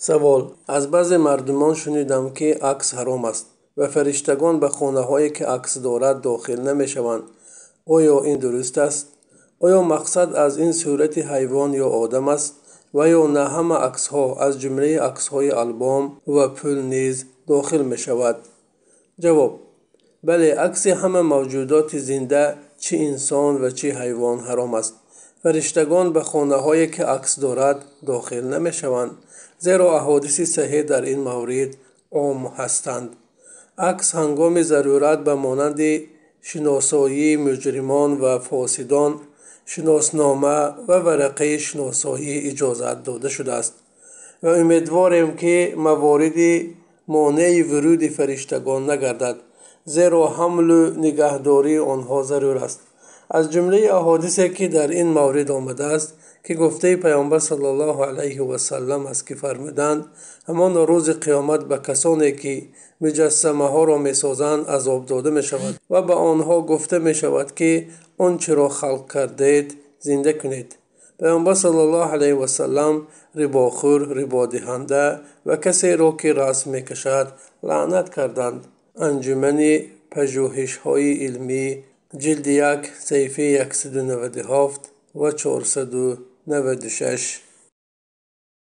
سوال: از بعض مردمان شنیدم که عکس حرام است و فرشتگان به خانه هایی که عکس دارد داخل نمی شوند. آیا این درست است؟ آیا مقصد از این صورت حیوان یا آدم است؟ و یا نه همه عکس ها از جمله عکس های آلبوم و پول نیز داخل می شود؟ جواب: بله، عکس همه موجودات زنده چه انسان و چه حیوان حرام است. فرشتگان به خانه هایی که عکس دارد داخل نمی شوند، زیرا احادیث صحیح در این مورد عام هستند. عکس هنگام ضرورت به مانند شناسایی مجرمان و فاسدان، شناسنامه و ورقه شناسایی اجازت داده شده است و امیدواریم که موارد مانع ورود فرشتگان نگردد، زیرا حمل و نگهداری آنها ضرور است. از جمله احادیثی که در این مورد آمده است که گفته پیامبر صلی الله علیه و سلم است که فرمودند: همان روز قیامت به کسانی که مجسمه ها را می سازند عذاب داده می شود و به آنها گفته می شود که آنچه را خلق کردید زنده کنید. پیامبر صلی الله علیه و سلم رباخور، ربا دهنده و کسی را که راست می کشد لعنت کردند. انجمن پژوهش های علمی، جلد 1، صفحه 197 و 496